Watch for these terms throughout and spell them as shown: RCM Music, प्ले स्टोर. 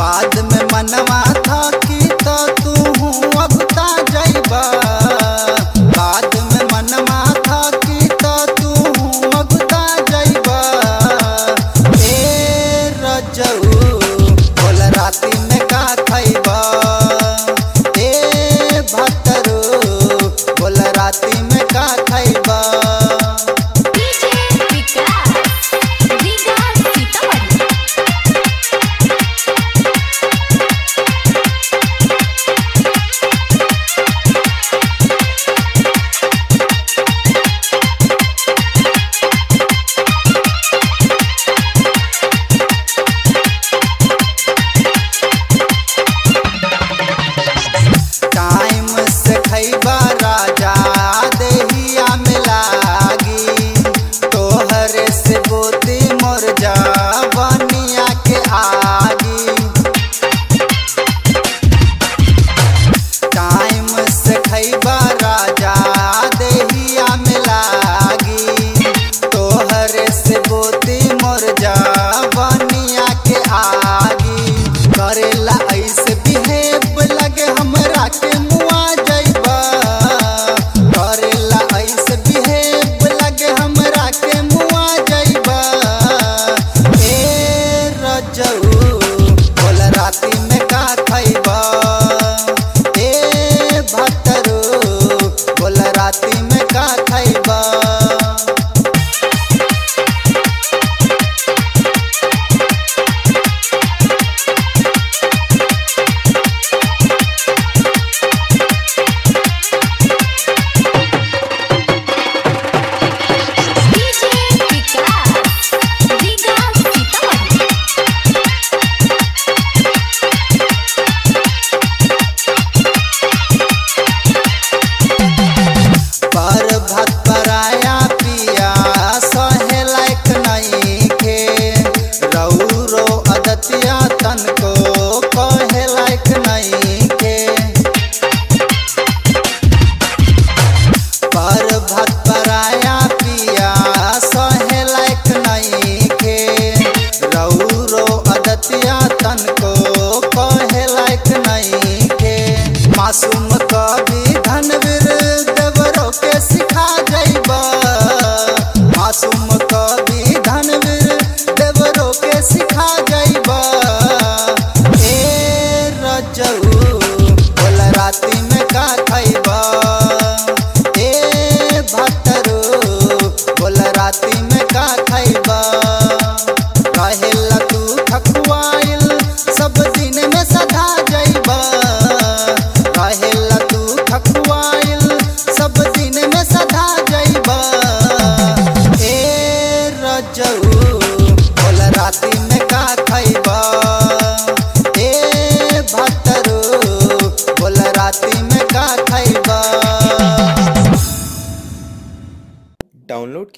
बाद में मनवा था कि तो तू अगता जाइबा।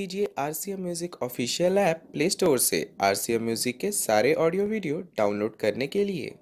कीजिए RCM music official app प्ले स्टोर से RCM म्यूजिक के सारे ऑडियो वीडियो डाउनलोड करने के लिए।